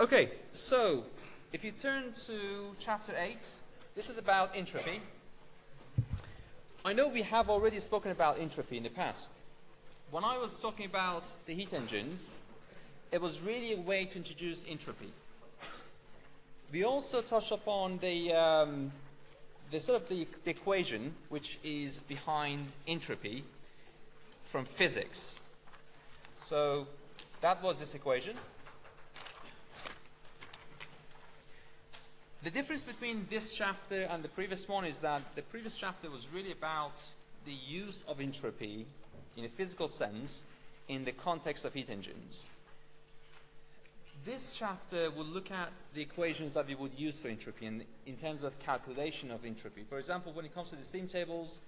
Okay, so if you turn to chapter 8, this is about entropy. I know we have already spoken about entropy in the past. When I was talking about the heat engines, it was really a way to introduce entropy. We also touched upon the equation which is behind entropy from physics. So that was this equation. The difference between this chapter and the previous one is that the previous chapter was really about the use of entropy in a physical sense in the context of heat engines. This chapter will look at the equations that we would use for entropy in terms of calculation of entropy. For example, when it comes to the steam tables,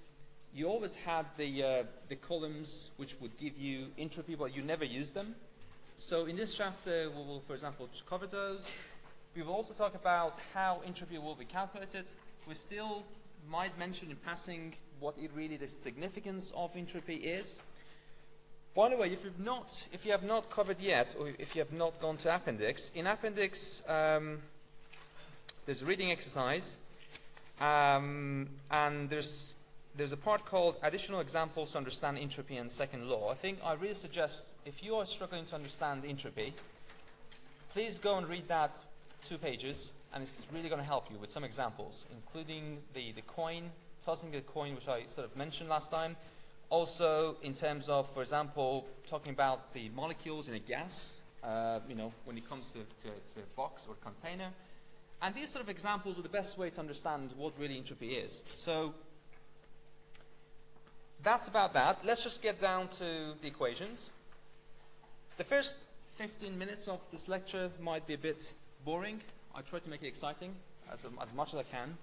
you always had the columns which would give you entropy, but you never used them. So in this chapter, we will, for example, cover those. We will also talk about how entropy will be calculated. We still might mention in passing what the significance of entropy is. By the way, if you have not covered yet, or if you have not gone to Appendix, in Appendix there's a reading exercise, and there's a part called Additional Examples to Understand Entropy and Second Law. I think I really suggest, if you are struggling to understand entropy, please go and read that 2 pages, and it's really going to help you with some examples, including the coin, tossing the coin, which I sort of mentioned last time. Also, in terms of, for example, talking about the molecules in a gas, when it comes to a box or a container. And these sort of examples are the best way to understand what really entropy is. So that's about that. Let's just get down to the equations. The first 15 minutes of this lecture might be a bit boring. I try to make it exciting as much as I can.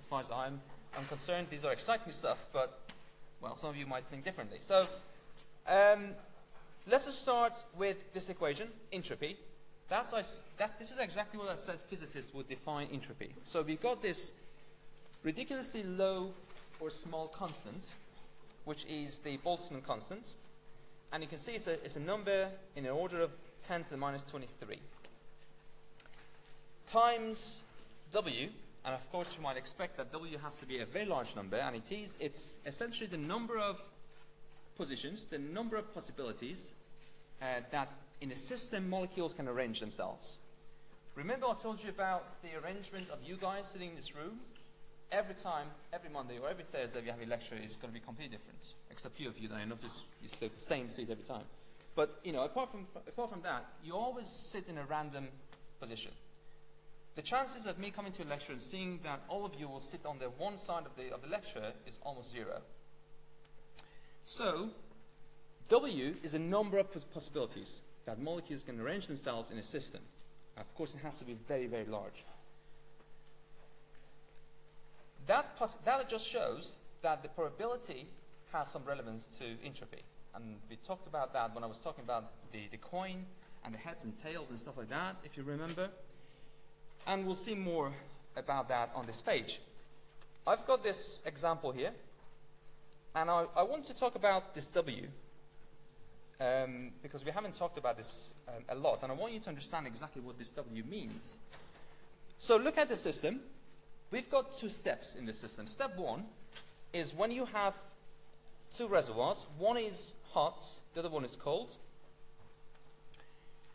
As far as I'm concerned, these are exciting stuff, but well, some of you might think differently. So let's just start with this equation, entropy. This is exactly what I said physicists would define entropy. So we've got this ridiculously low or small constant, which is the Boltzmann constant. And you can see it's a number in the order of 10 to the minus 23. Times W, and of course you might expect that W has to be a very large number, and it is. It's essentially the number of positions, the number of possibilities that in a system molecules can arrange themselves. Remember I told you about the arrangement of you guys sitting in this room? Every time, every Monday or every Thursday we have a lecture, it's going to be completely different. Except a few of you that I notice you stay the same seat every time. But apart from that, you always sit in a random position. The chances of me coming to a lecture and seeing that all of you will sit on the one side of the lecture is almost zero. So, W is a number of possibilities that molecules can arrange themselves in a system. Of course, it has to be very, very large. That just shows that the probability has some relevance to entropy. And we talked about that when I was talking about the coin and the heads and tails and stuff like that, if you remember. And we'll see more about that on this page. I've got this example here, and I want to talk about this W, because we haven't talked about this a lot, and I want you to understand exactly what this W means. So look at the system. We've got 2 steps in the system. Step 1 is when you have 2 reservoirs, one is hot, the other one is cold.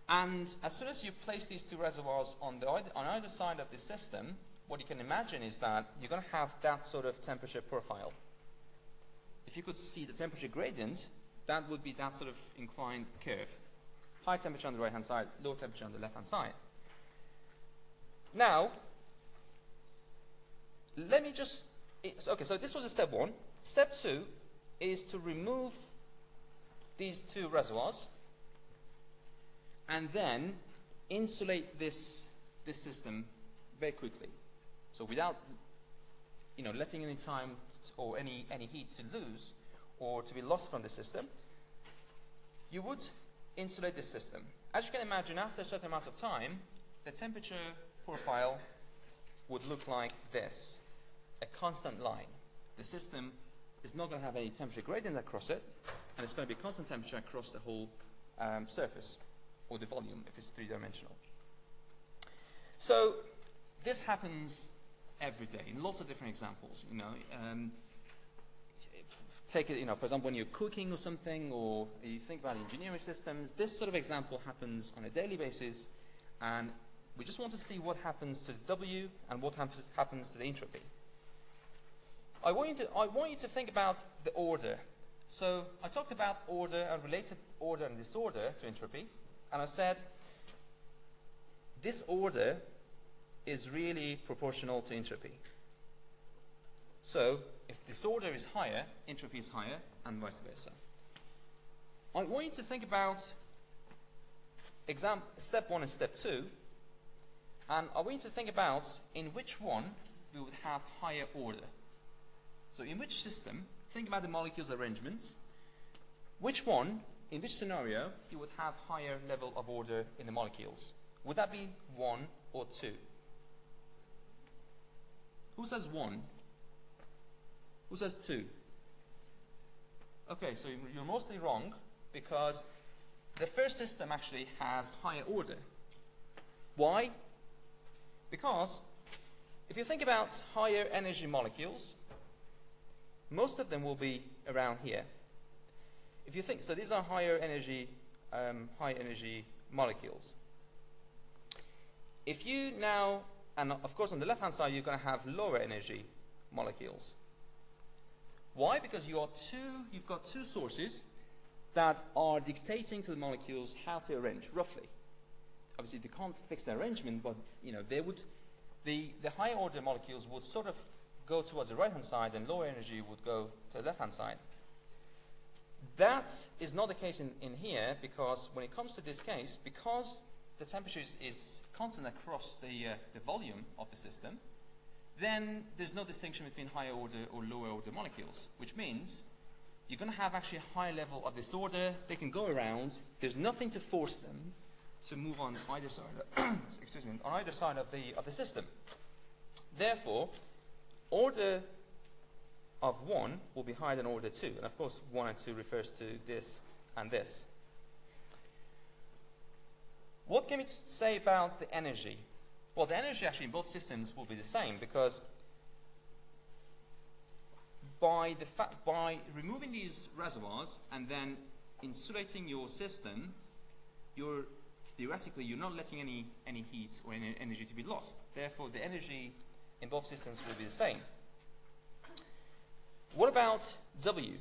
And as soon as you place these 2 reservoirs on either side of the system, what you can imagine is that you're going to have that sort of temperature profile. If you could see the temperature gradient, that would be that sort of inclined curve. High temperature on the right-hand side, low temperature on the left-hand side. Now, let me just... Okay, so this was a step 1. Step 2 is to remove these 2 reservoirs. And then insulate this system very quickly, so without letting any time or any heat to lose or to be lost from the system. You would insulate the system. As you can imagine, after a certain amount of time, the temperature profile would look like this, a constant line. The system is not going to have any temperature gradient across it, and it's going to be constant temperature across the whole surface, or the volume if it's 3-dimensional. So this happens every day in lots of different examples. You know, take it, you know, for example, when you're cooking or something, or you think about engineering systems. This sort of example happens on a daily basis, and we just want to see what happens to the W and what happens to the entropy. I want you to think about the order. So I talked about order and related order and disorder to entropy, and I said this order is really proportional to entropy. So if disorder is higher, entropy is higher, and vice versa. I want you to think about step one and step two, and I want you to think about in which one we would have higher order. So in which system, think about the molecules arrangements, which one, in which scenario, you would have higher level of order in the molecules? Would that be 1 or 2? Who says 1? Who says 2? Okay, so you're mostly wrong, because the first system actually has higher order. Why? Because if you think about higher energy molecules, most of them will be around here. If you think, so these are high energy molecules. If you now, and of course on the left hand side you're going to have lower energy molecules. Why? Because you've got two sources that are dictating to the molecules how to arrange, roughly. Obviously they can't fix the arrangement, but you know, they would, the higher order molecules would sort of go towards the right hand side, and lower energy would go to the left hand side. That is not the case in here, because when it comes to this case, because the temperature is constant across the volume of the system, then there's no distinction between higher order or lower order molecules, which means you're going to have actually a high level of disorder. They can go around. There's nothing to force them to move on either side of, excuse me, on either side of the system. Therefore, order of 1 will be higher than order 2, and of course 1 and 2 refers to this and this. What can we say about the energy? Well, the energy actually in both systems will be the same, because by removing these reservoirs and then insulating your system, you're theoretically not letting any heat or any energy to be lost. Therefore, the energy in both systems will be the same. What about W?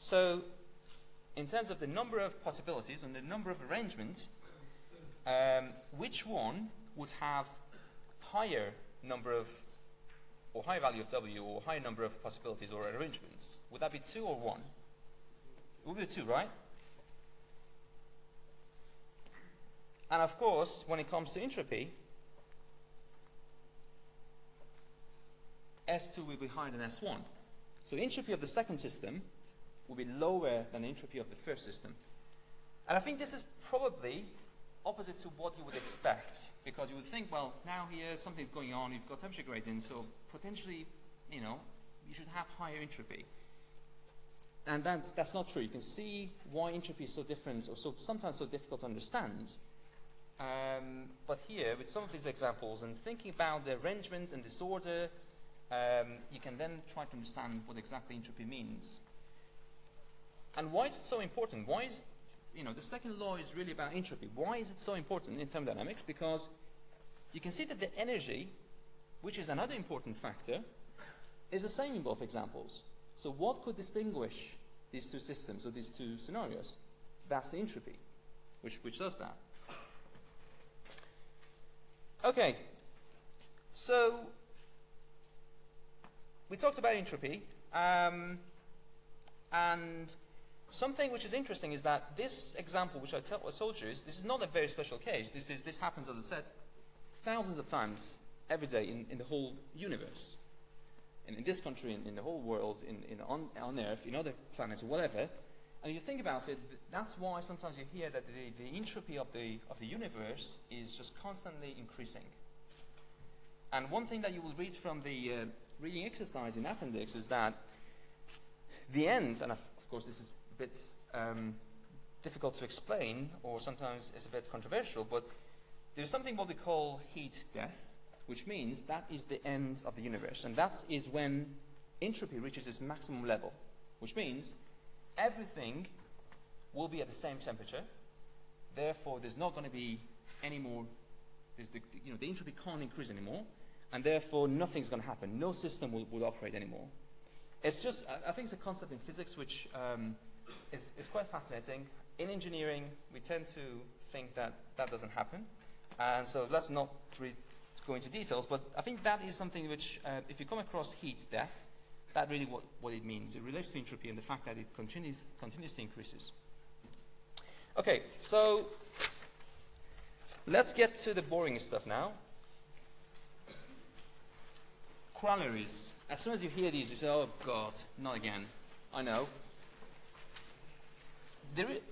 So in terms of the number of possibilities and the number of arrangements, which one would have higher number of, or higher value of W, or higher number of possibilities or arrangements? Would that be 2 or 1? It would be 2, right? And of course, when it comes to entropy, S2 will be higher than S1. So the entropy of the second system will be lower than the entropy of the first system. And I think this is probably opposite to what you would expect, because you would think, well, now here something's going on, you've got temperature gradient, so potentially, you know, you should have higher entropy. And that's not true. You can see why entropy is so different, or so sometimes so difficult to understand. But here, with some of these examples, and thinking about the arrangement and disorder, you can then try to understand what exactly entropy means. And why is it so important? Why is, you know, the second law is really about entropy. Why is it so important in thermodynamics? Because you can see that the energy, which is another important factor, is the same in both examples. So what could distinguish these two systems or these two scenarios? That's the entropy, which does that. Okay, so we talked about entropy, and something which is interesting is that this example, which I told you, this is not a very special case. This happens, as I said, thousands of times every day in the whole universe, and in this country, in the whole world, on Earth, in other planets, whatever. And you think about it, that's why sometimes you hear that the entropy of the universe is just constantly increasing. And one thing that you will read from the reading exercise in appendix is that the end, and of course this is a bit difficult to explain, or sometimes it's a bit controversial, but there's something what we call heat death, which means that is the end of the universe. And that is when entropy reaches its maximum level, which means everything will be at the same temperature. Therefore, there's not going to be any more, the entropy can't increase anymore. And therefore, nothing's going to happen. No system will operate anymore. It's just, I think it's a concept in physics which is quite fascinating. In engineering, we tend to think that that doesn't happen. And so let's not go into details, but I think that is something which, if you come across heat death, that really what it means. It relates to entropy and the fact that it continuously increases. Okay, so let's get to the boring stuff now. Corollaries. As soon as you hear these, you say, oh God, not again. I know.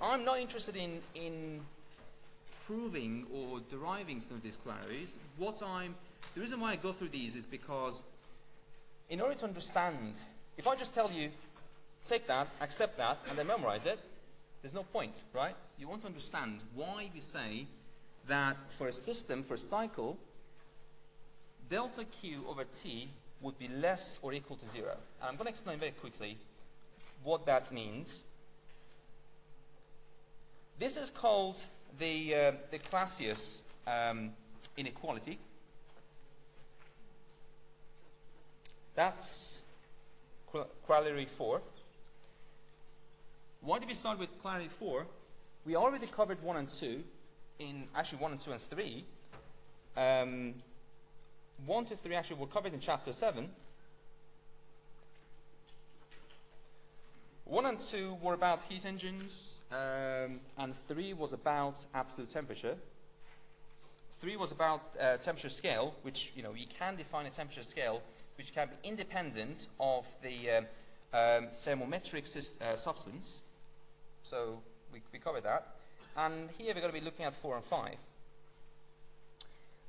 I'm not interested in proving or deriving some of these corollaries. The reason why I go through these is because in order to understand, if I just tell you, take that, accept that, and then memorize it, there's no point, right? You want to understand why we say that for a system, for a cycle, delta Q over T would be less or equal to 0. And I'm going to explain very quickly what that means. This is called the Clausius inequality. That's corollary 4. Why did we start with corollary 4? We already covered 1 and 2, actually 1 and 2 and 3. 1 to 3 actually were covered in chapter 7. 1 and 2 were about heat engines, and 3 was about absolute temperature. 3 was about temperature scale, which, you can define a temperature scale which can be independent of the thermometric substance. So we covered that. And here we're going to be looking at 4 and 5.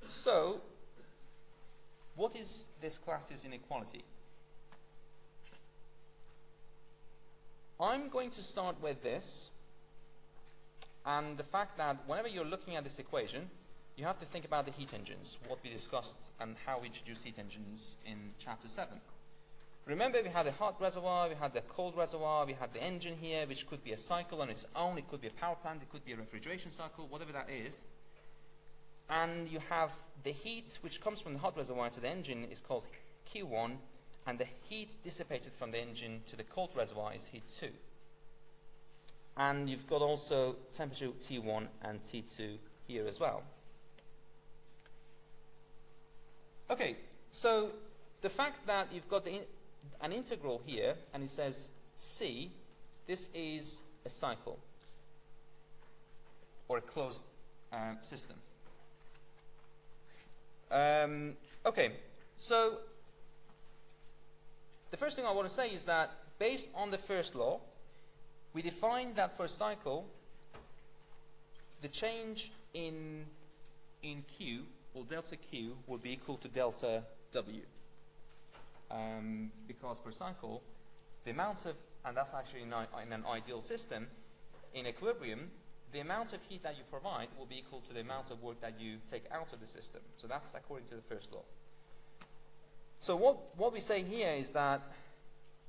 So what is this Clausius inequality? I'm going to start with this and the fact that whenever you're looking at this equation, you have to think about the heat engines, what we discussed and how we introduce heat engines in chapter 7. Remember, we had a hot reservoir, we had the cold reservoir, we had the engine here, which could be a cycle on its own, it could be a power plant, it could be a refrigeration cycle, whatever that is. And you have the heat which comes from the hot reservoir to the engine is called Q1, and the heat dissipated from the engine to the cold reservoir is heat 2. And you've got also temperature T1 and T2 here as well. Okay, so the fact that you've got an integral here, and it says C, this is a cycle, or a closed system. Okay, so the first thing I want to say is that based on the first law, we defined that for a cycle, the change in Q or delta Q will be equal to delta W. Because per cycle, the amount of, and that's actually in an ideal system, in equilibrium, the amount of heat that you provide will be equal to the amount of work that you take out of the system. So that's according to the first law. So what we say here is that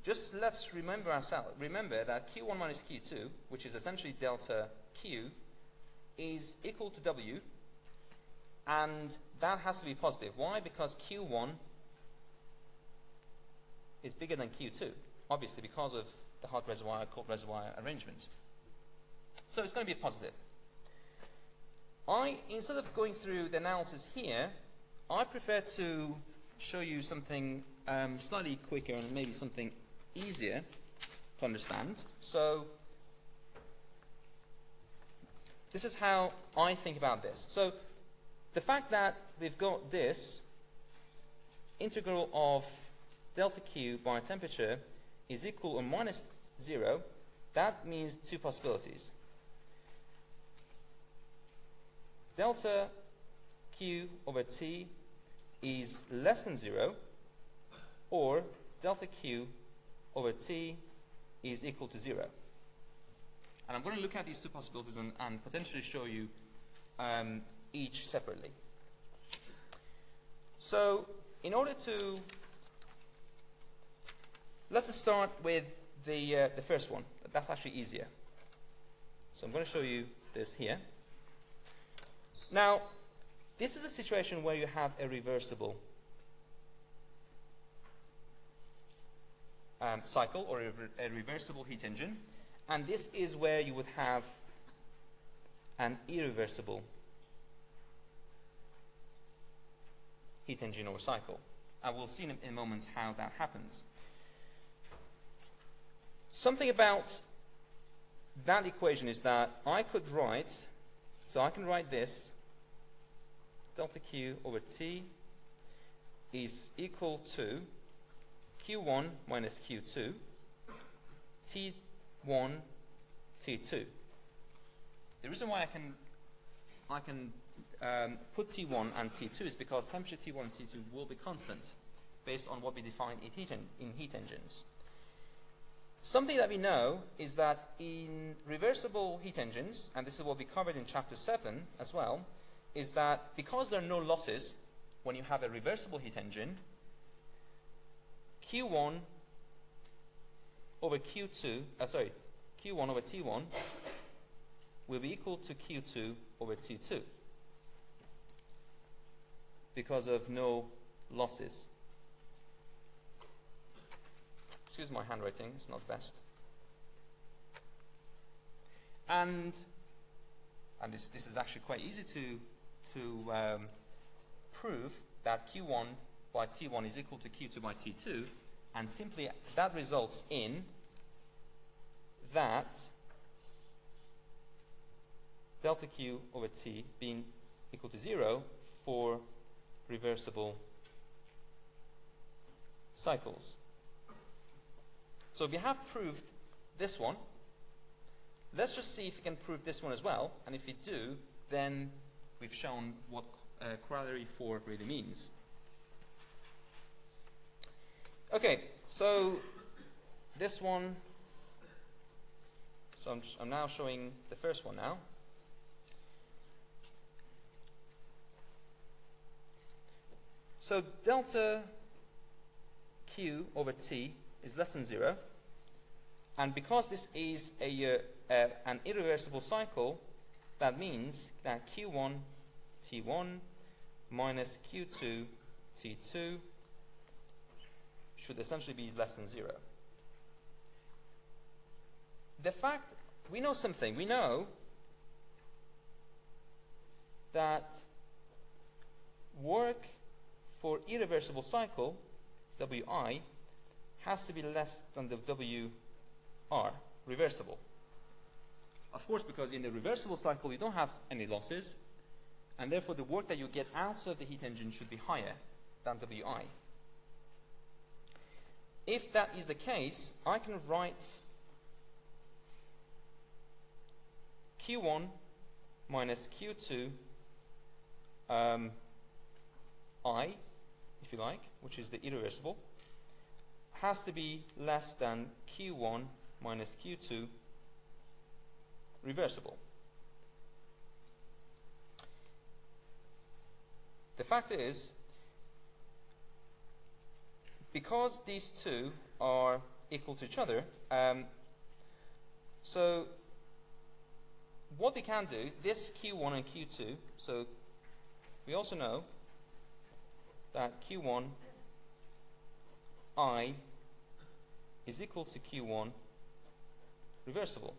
just let's remember that Q1 minus Q2, which is essentially delta Q, is equal to W, and that has to be positive. Why? Because Q1 is bigger than Q2, obviously because of the hot reservoir, cold reservoir arrangement. So it's going to be positive. Instead of going through the analysis here, I prefer to show you something slightly quicker and maybe something easier to understand. So this is how I think about this. So the fact that we've got this integral of delta Q by temperature is equal or minus 0, that means two possibilities. Delta Q over T is less than 0, or delta Q over T is equal to 0. And I'm going to look at these two possibilities and potentially show you each separately. So in order to, let's start with the first one. That's actually easier. So I'm going to show you this here. Now, this is a situation where you have a reversible cycle or a reversible heat engine, and this is where you would have an irreversible heat engine or cycle. I will see in a moment how that happens. Something about that equation is that I could write, so I can write this, delta Q over T is equal to Q1 minus Q2, T1, T2. The reason why I can put T1 and T2 is because temperature T1 and T2 will be constant based on what we define in heat engines. Something that we know is that in reversible heat engines, and this is what we covered in chapter 7 as well, is that because there are no losses when you have a reversible heat engine, Q1 over Q2, Q1 over T1 will be equal to Q2 over T2 because of no losses. Excuse my handwriting, it's not best. And this is actually quite easy to prove that Q1 by T1 is equal to Q2 by T2, and simply that results in that delta Q over T being equal to 0 for reversible cycles. So we have proved this one. Let's just see if we can prove this one as well, and if we do, then we've shown what corollary 4 really means. Okay, so this one, so I'm now showing the first one now. So delta Q over T is less than 0, and because this is an irreversible cycle, that means that Q1 T1 minus Q2 T2 should essentially be less than 0. The fact, we know something, we know that work for irreversible cycle WI has to be less than the WR reversible. Of course, because in the reversible cycle you don't have any losses, and therefore the work that you get out of the heat engine should be higher than WI. If that is the case, I can write Q1 minus Q2 I, if you like, which is the irreversible, has to be less than Q1 minus Q2 reversible. The fact is, because these two are equal to each other, so what we can do, this Q1 and Q2, so we also know that Q1 I is equal to Q1 reversible.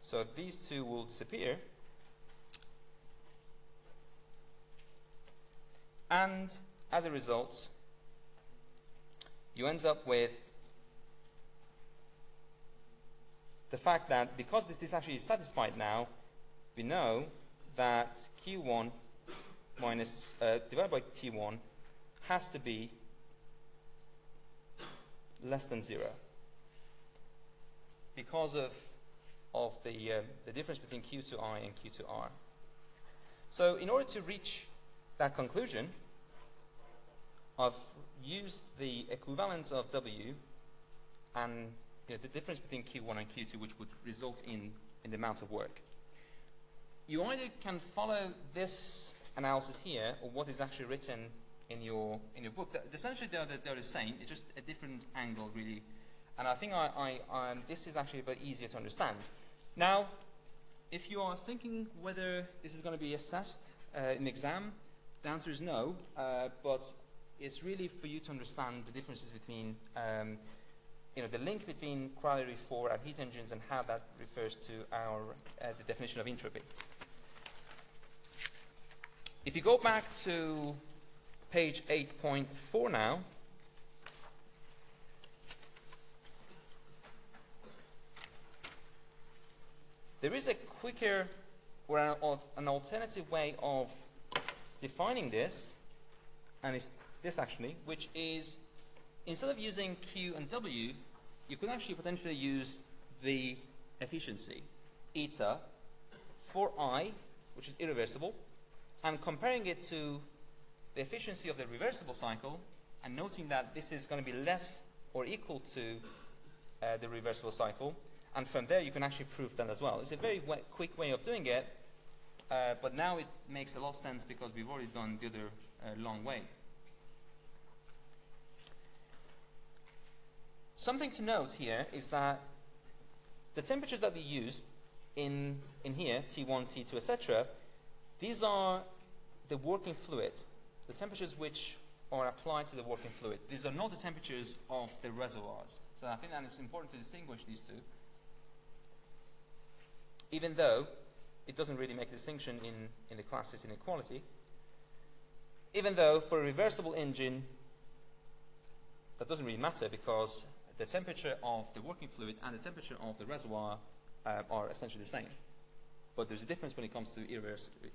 So these two will disappear, and as a result you end up with the fact that because this actually is satisfied now, we know that Q1 minus divided by T1 has to be less than 0 because of the difference between Q2I and Q2R. So in order to reach that conclusion, I've used the equivalence of W and the difference between Q1 and Q2, which would result in the amount of work. You either can follow this analysis here, or what is actually written in your book. Essentially, they're the same. It's just a different angle, really. And I think this is actually a bit easier to understand. Now, if you are thinking whether this is going to be assessed in an exam, the answer is no. But it's really for you to understand the differences between, the link between corollary 4 and heat engines and how that refers to the definition of entropy. If you go back to page 8.4 now, there is a quicker or an alternative way of defining this, and it's this actually, which is instead of using Q and W, you could actually potentially use the efficiency, eta, for I, which is irreversible, and comparing it to the efficiency of the reversible cycle, and noting that this is going to be less or equal to the reversible cycle, and from there you can actually prove that as well. It's a very quick way of doing it, but now it makes a lot of sense because we've already done the other long way. Something to note here is that the temperatures that we used in here, T1, T2, etc., these are the working fluid, the temperatures which are applied to the working fluid. These are not the temperatures of the reservoirs. So I think that it's important to distinguish these two, even though it doesn't really make a distinction in the Clausius inequality, even though for a reversible engine that doesn't really matter because the temperature of the working fluid and the temperature of the reservoir are essentially the same. But there's a difference when it comes to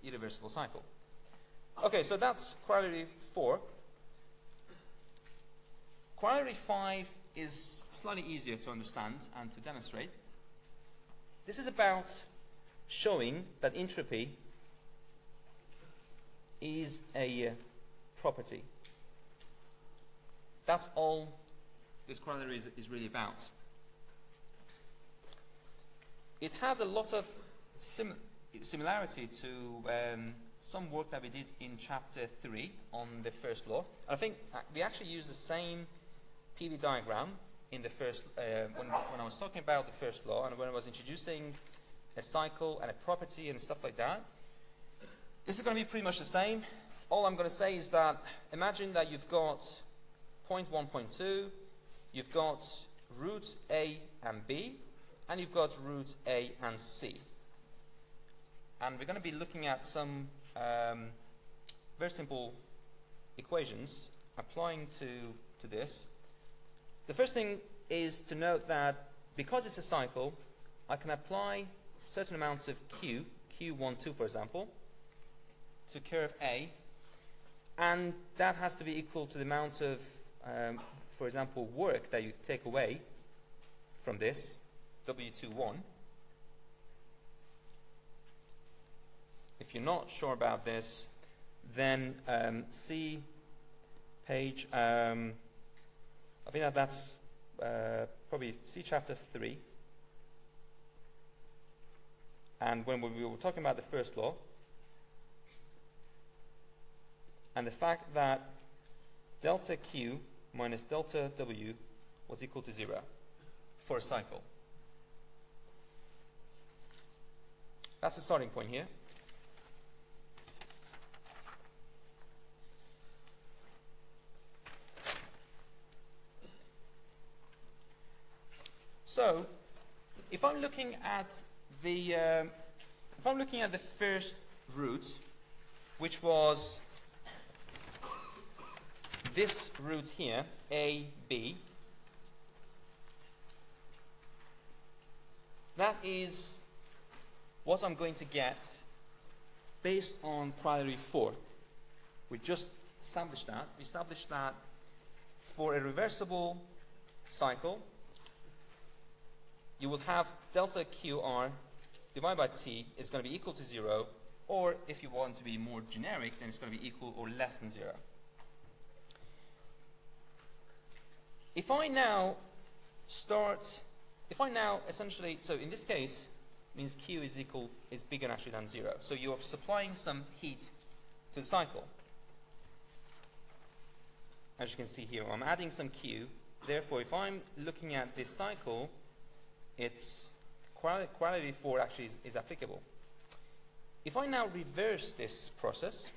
irreversible cycle. Okay, so that's corollary 4. Corollary 5 is slightly easier to understand and to demonstrate. This is about showing that entropy is a property. That's all this corollary is really about. It has a lot of similarity to some work that we did in chapter 3 on the first law. I think we actually used the same PV diagram in the first, when I was talking about the first law and when I was introducing a cycle and a property and stuff like that. This is going to be pretty much the same. All I'm going to say is that imagine that you've got point 1, point 2, you've got roots A and B, and you've got roots A and C. And we're going to be looking at some very simple equations applying to this. The first thing is to note that because it's a cycle, I can apply certain amounts of Q, Q12 for example, to curve A, and that has to be equal to the amount of, for example, work that you take away from this, W21. If you're not sure about this, then see page, I think that's probably see chapter 3. And when we were talking about the first law, and the fact that delta Q minus delta W was equal to 0 for a cycle. That's the starting point here. So, if I'm looking at the first root, which was this root here, A, B, that is what I'm going to get based on corollary 4. We just established that. We established that for a reversible cycle, you will have delta QR divided by T is going to be equal to 0, or if you want to be more generic, then it's going to be equal or less than 0. If I now start If I now essentially, so in this case, means Q is equal, is bigger actually than zero. So you are supplying some heat to the cycle. As you can see here, I'm adding some Q. Therefore, if I'm looking at this cycle, its quality 4 actually is applicable. If I now reverse this process,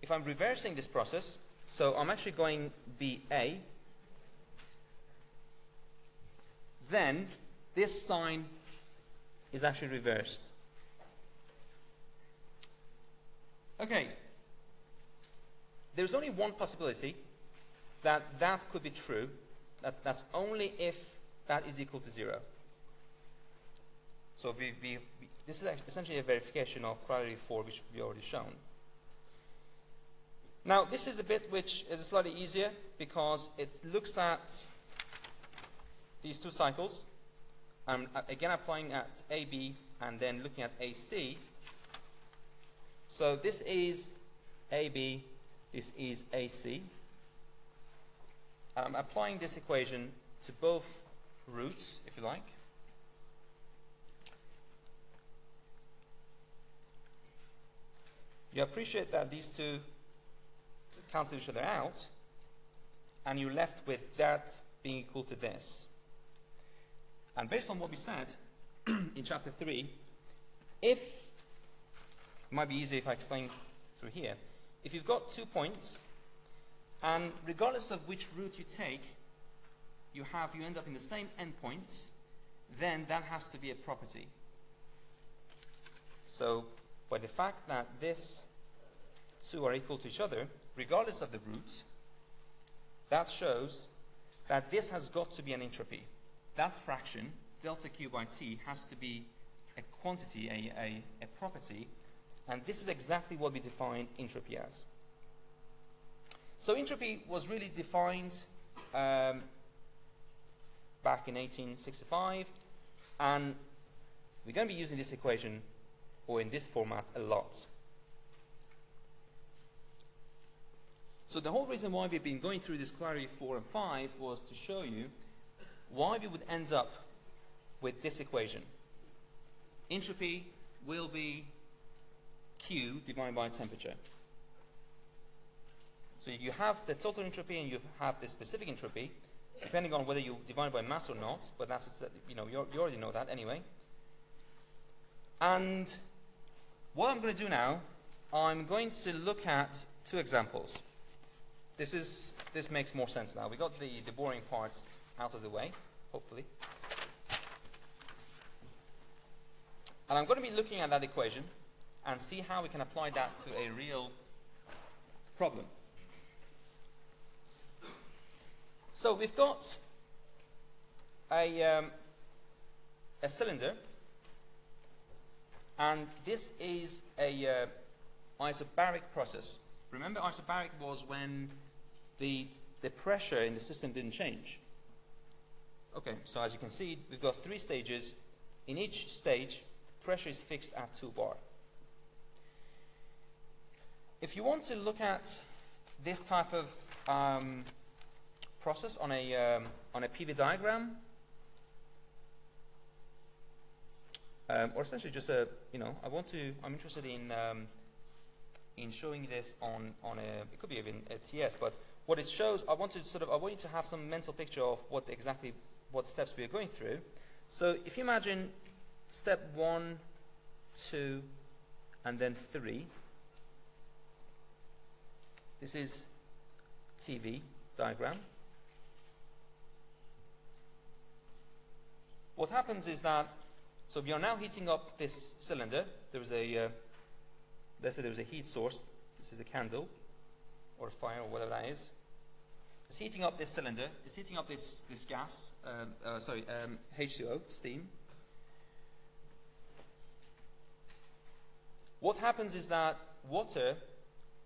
if I'm reversing this process, so I'm actually going BA, then this sign is actually reversed. Okay. There's only one possibility that that could be true. That's only if that is equal to zero. So this is essentially a verification of quality 4, which we already shown. Now, this is the bit which is slightly easier because it looks at these two cycles. I'm again applying at AB and then looking at AC. So this is AB, this is AC. I'm applying this equation to both roots, if you like. You appreciate that these two cancel each other out, and you're left with that being equal to this. And based on what we said in chapter 3, if, it might be easier if I explain through here, if you've got 2 points, and regardless of which route you take, you end up in the same endpoints, then that has to be a property. So by the fact that these two are equal to each other, regardless of the route, that shows that this has got to be an entropy. That fraction, delta Q by T, has to be a quantity, a property, and this is exactly what we define entropy as. So entropy was really defined back in 1865, and we're going to be using this equation, or in this format, a lot. So the whole reason why we've been going through this quality 4 and 5 was to show you why we would end up with this equation. Entropy will be Q divided by temperature. So you have the total entropy and you have the specific entropy, depending on whether you divide by mass or not, but that's, you already know that anyway. And what I'm going to do now, I'm going to look at two examples. This makes more sense now. We got the boring part out of the way, hopefully. And I'm going to be looking at that equation and see how we can apply that to a real problem. So we've got a cylinder, and this is a isobaric process. Remember, isobaric was when the pressure in the system didn't change. Okay, so as you can see, we've got 3 stages. In each stage, pressure is fixed at 2 bar. If you want to look at this type of process on a PV diagram, or essentially just a I'm interested in showing this on a, it could be even a TS, but what it shows, I want you to have some mental picture of what steps we are going through. So if you imagine step 1, 2, and then 3. This is TV diagram. What happens is that, so we are now heating up this cylinder. There is a, let's say there is a heat source. This is a candle, or a fire, or whatever that is. It's heating up this cylinder. It's heating up this gas, H2O, steam. What happens is that water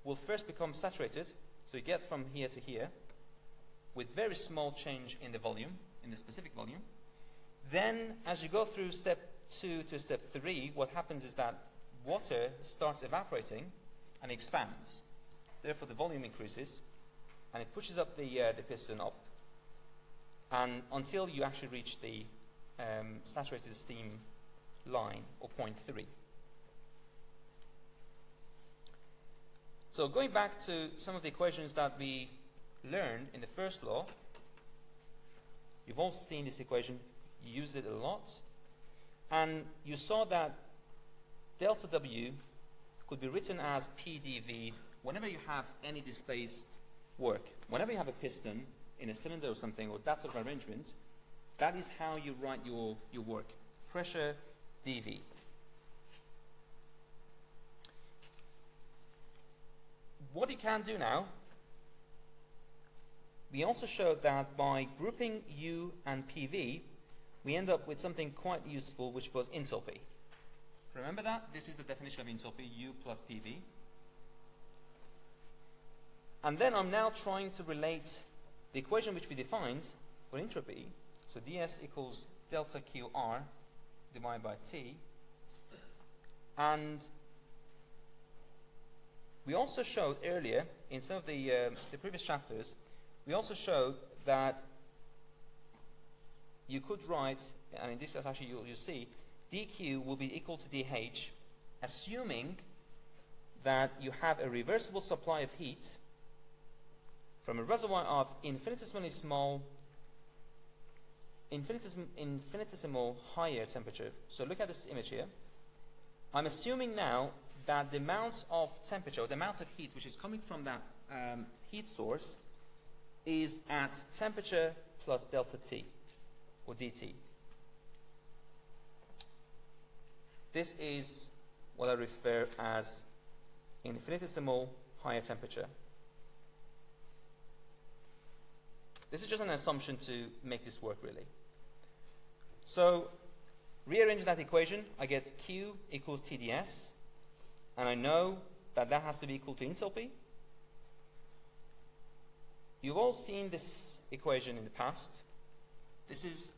will first become saturated, so you get from here to here, with very small change in the volume, in the specific volume. Then, as you go through step 2 to step 3, what happens is that water starts evaporating and expands. Therefore, the volume increases, and it pushes up the piston up and until you actually reach the saturated steam line, or 0.3. So going back to some of the equations that we learned in the first law, you've all seen this equation, you use it a lot, and you saw that delta W could be written as PdV whenever you have any displaced work. Whenever you have a piston in a cylinder or something, or that sort of arrangement, that is how you write your work. Pressure dV. What you can do now, we also showed that by grouping U and PV, we end up with something quite useful, which was enthalpy. Remember that? This is the definition of enthalpy, U plus PV. And then I'm now trying to relate the equation which we defined for entropy, so ds equals delta QR divided by T, and we also showed earlier, in some of the previous chapters, we also showed that you could write, and in this is actually you'll see, dq will be equal to dh, assuming that you have a reversible supply of heat from a reservoir of infinitesimally small, infinitesimal higher temperature. So look at this image here. I'm assuming now that the amount of temperature, the amount of heat which is coming from that heat source is at temperature plus delta T, or dT. This is what I refer as infinitesimal higher temperature. This is just an assumption to make this work, really. So, rearrange that equation, I get Q equals TdS. And I know that that has to be equal to enthalpy. You've all seen this equation in the past. This is,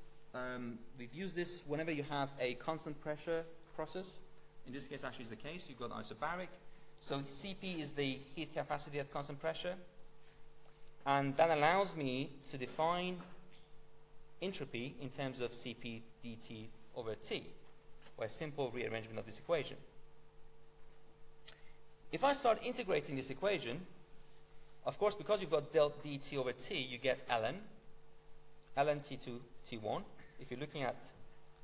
we've used this whenever you have a constant pressure process. In this case, actually, is the case. You've got isobaric. So Cp is the heat capacity at constant pressure. And that allows me to define entropy in terms of Cp dT over T, by a simple rearrangement of this equation. If I start integrating this equation, of course, because you've got delta dt over t, you get ln t2, t1. If you're looking at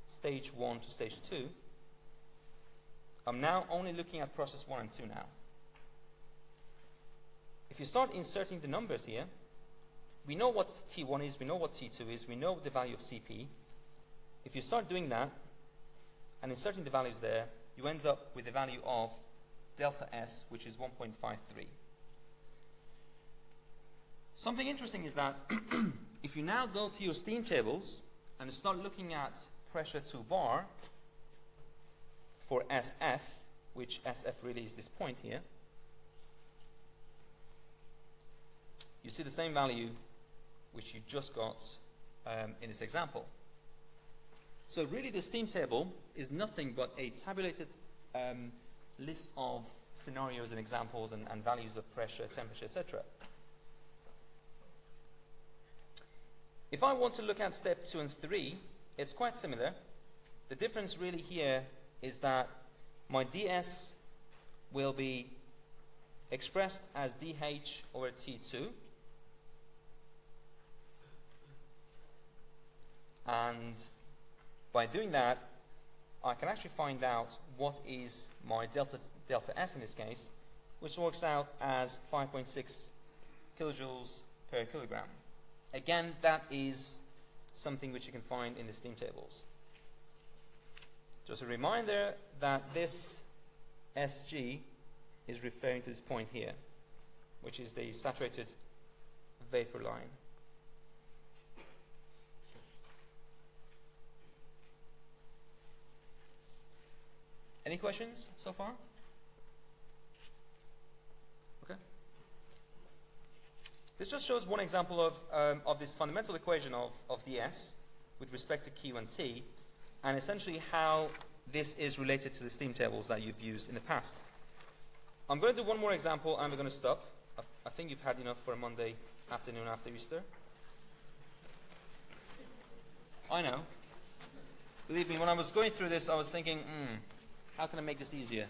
stage 1 to stage 2, I'm now only looking at process 1 and 2 now. If you start inserting the numbers here, we know what t1 is, we know what t2 is, we know the value of Cp. If you start doing that and inserting the values there, you end up with the value of delta S, which is 1.53. Something interesting is that if you now go to your steam tables and start looking at pressure 2 bar for SF, which SF really is this point here, you see the same value which you just got in this example. So really the steam table is nothing but a tabulated list of scenarios and examples and values of pressure, temperature, etc. If I want to look at step 2 and 3, it's quite similar. The difference really here is that my ds will be expressed as dH over T2, and by doing that I can actually find out what is my delta S in this case, which works out as 5.6 kilojoules per kilogram. Again, that is something which you can find in the steam tables. Just a reminder that this SG is referring to this point here, which is the saturated vapor line. Any questions so far? Okay. This just shows one example of this fundamental equation of ds with respect to Q and T, and essentially how this is related to the steam tables that you've used in the past. I'm going to do one more example and we're going to stop. I think you've had enough for a Monday afternoon after Easter. I know. Believe me, when I was going through this, I was thinking, how can I make this easier?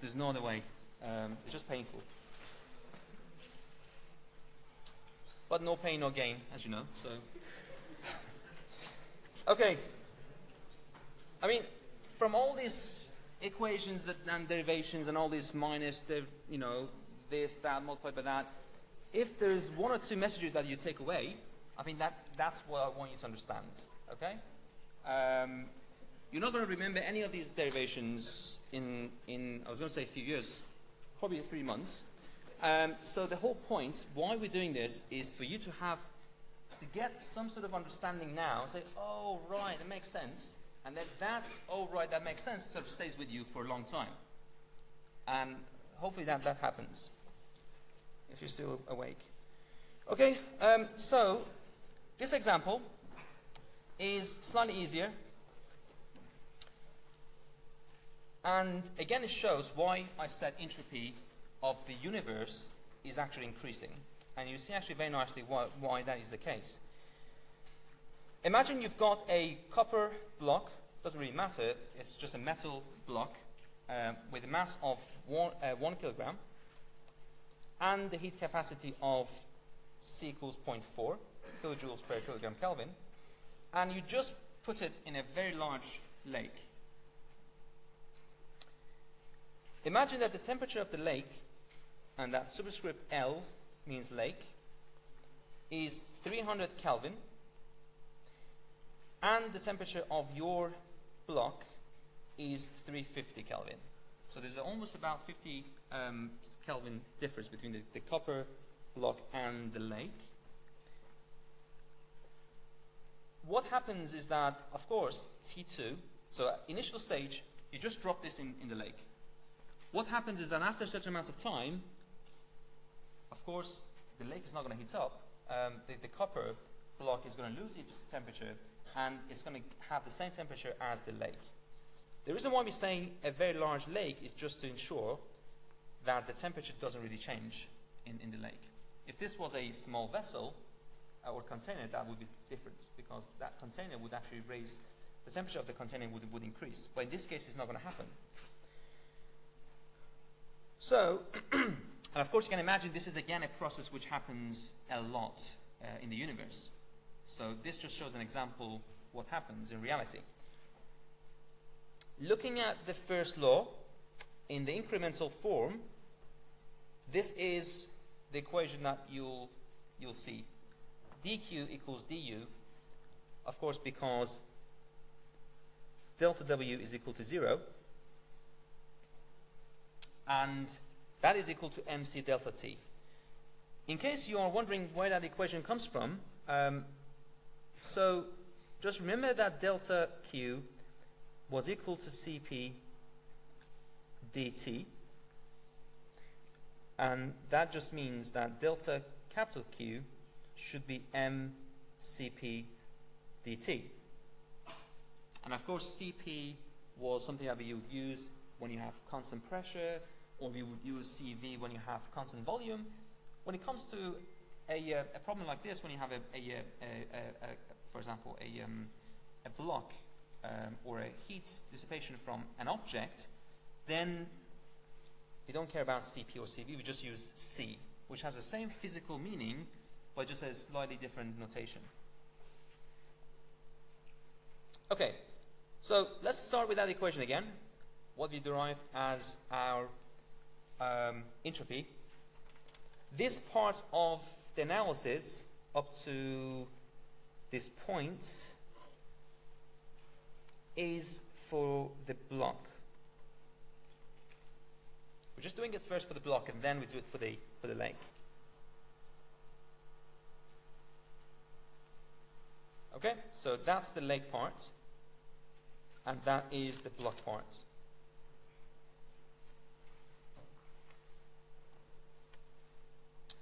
There's no other way. It's just painful. But no pain, no gain, as you know. So, okay. I mean, from all these equations and derivations and all these minus, you know, this, that, multiplied by that, if there's one or two messages that you take away, I think that's what I want you to understand. Okay? You're not going to remember any of these derivations in I was going to say a few years, probably 3 months. So the whole point, why we're doing this, is for you to have, to get some sort of understanding now, say, oh, right, that makes sense. And then that, oh, right, that makes sense, sort of stays with you for a long time. And hopefully that happens, if you're still awake. Okay, so this example is slightly easier. And again, it shows why I said entropy of the universe is actually increasing. And you see actually very nicely why that is the case. Imagine you've got a copper block, doesn't really matter, it's just a metal block with a mass of 1 kilogram and the heat capacity of C equals 0.4 kilojoules per kilogram Kelvin, and you just put it in a very large lake. Imagine that the temperature of the lake, and that superscript L means lake, is 300 Kelvin, and the temperature of your block is 350 Kelvin. So there's almost about 50 Kelvin difference between the copper block and the lake. What happens is that, of course, T2, so at initial stage, you just drop this in the lake. What happens is that after a certain amount of time, of course, the lake is not going to heat up. The copper block is going to lose its temperature, and it's going to have the same temperature as the lake. The reason why we say a very large lake is just to ensure that the temperature doesn't really change in the lake. If this was a small vessel or container, that would be different, because that container would actually raise, the temperature of the container would increase. But in this case, it's not going to happen. So, and of course you can imagine this is again a process which happens a lot in the universe. So this just shows an example what happens in reality. Looking at the first law in the incremental form, this is the equation that you'll see. dq equals du, of course, because delta w is equal to 0, and that is equal to mc delta t. In case you are wondering where that equation comes from, so just remember that delta q was equal to cp dt, and that just means that delta capital Q should be mcp dt. And of course cp was something that you would use when you have constant pressure, or we would use CV when you have constant volume. When it comes to a problem like this, when you have for example, a block or a heat dissipation from an object, then we don't care about CP or CV, we just use C, which has the same physical meaning, but just a slightly different notation. Okay, so let's start with that equation again, what we derived as our entropy. This part of the analysis up to this point is for the block. We're just doing it first for the block, and then we do it for the lake. Okay, so that's the lake part, and that is the block part.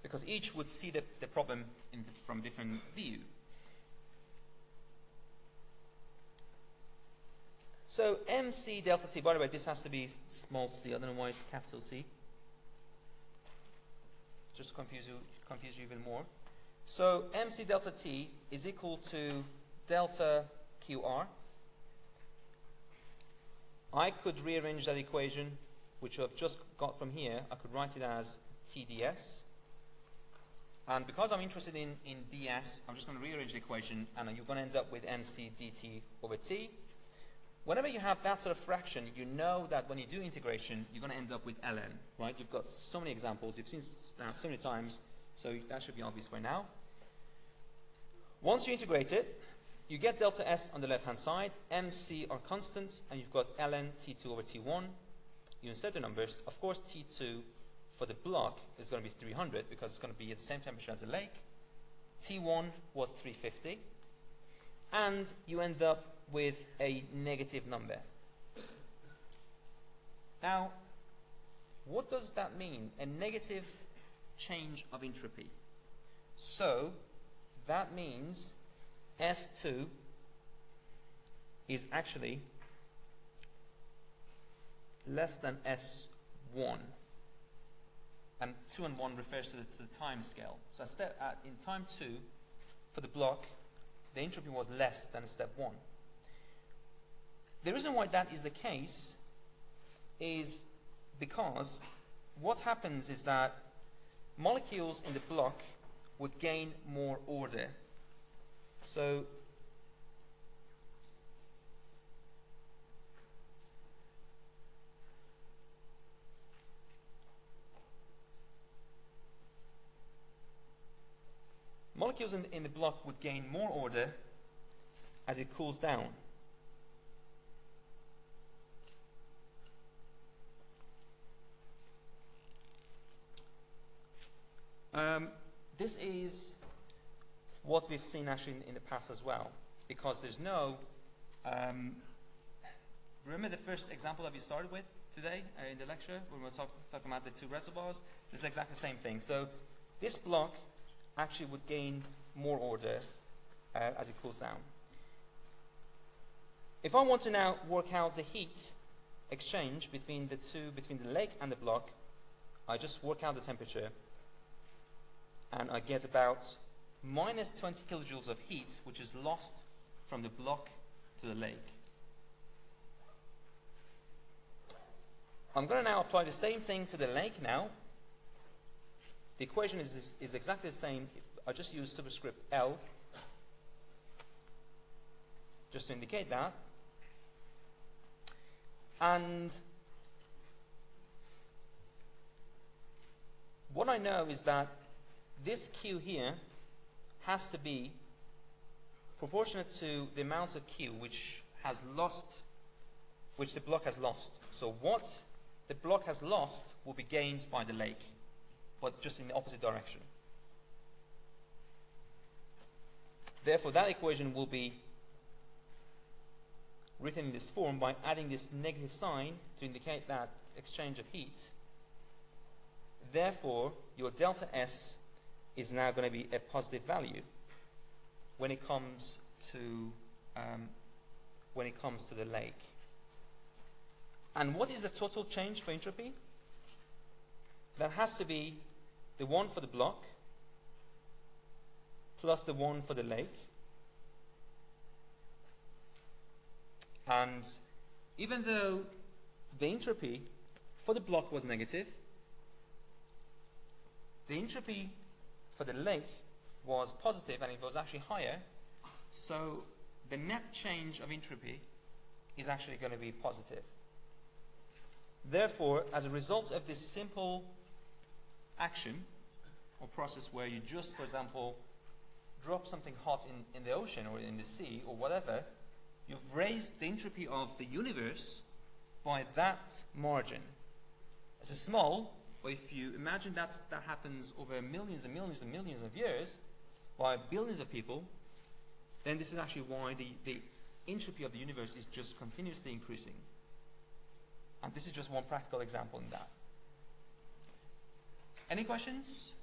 Because each would see the problem from different view. So MC delta T, by the way, this has to be small c. I don't know why it's capital C. Just to confuse you even more. So MC delta T is equal to delta QR, I could rearrange that equation, which I've just got from here. I could write it as TDS. And because I'm interested in DS, I'm just going to rearrange the equation, and you're going to end up with MC DT over T. Whenever you have that sort of fraction, you know that when you do integration, you're going to end up with ln, right? You've got so many examples. You've seen that so many times, so that should be obvious by now. Once you integrate it, you get delta S on the left-hand side, MC are constants, and you've got ln T2 over T1. You insert the numbers. Of course, T2 for the block is going to be 300 because it's going to be at the same temperature as the lake. T1 was 350. And you end up with a negative number. Now, what does that mean? A negative change of entropy. So, that means S2 is actually less than S1. And 2 and 1 refers to the time scale. So in time 2, for the block, the entropy was less than step 1. The reason why that is the case is because what happens is that molecules in the block would gain more order. So molecules in the block would gain more order as it cools down. This is what we've seen actually in the past as well, because there's no remember the first example that we started with today in the lecture when we were talking about the two reservoirs? This is exactly the same thing. So this block actually would gain more order as it cools down. If I want to now work out the heat exchange between the lake and the block, I just work out the temperature, and I get about minus 20 kilojoules of heat, which is lost from the block to the lake. I'm going to now apply the same thing to the lake now. The equation is exactly the same. I just use superscript L just to indicate that. And what I know is that this Q here has to be proportionate to the amount of Q which the block has lost. So what the block has lost will be gained by the lake, but just in the opposite direction. Therefore, that equation will be written in this form by adding this negative sign to indicate that exchange of heat. Therefore, your delta S is now going to be a positive value when it comes to the lake. And what is the total change for entropy? That has to be the one for the block plus the one for the lake. And even though the entropy for the block was negative, the entropy for the lake was positive, and it was actually higher, so the net change of entropy is actually going to be positive. Therefore, as a result of this simple action or process where you just, for example, drop something hot in the ocean or in the sea or whatever, you've raised the entropy of the universe by that margin. It's a small, but if you imagine that happens over millions and millions and millions of years by billions of people, then this is actually why the entropy of the universe is just continuously increasing. And this is just one practical example in that. Any questions?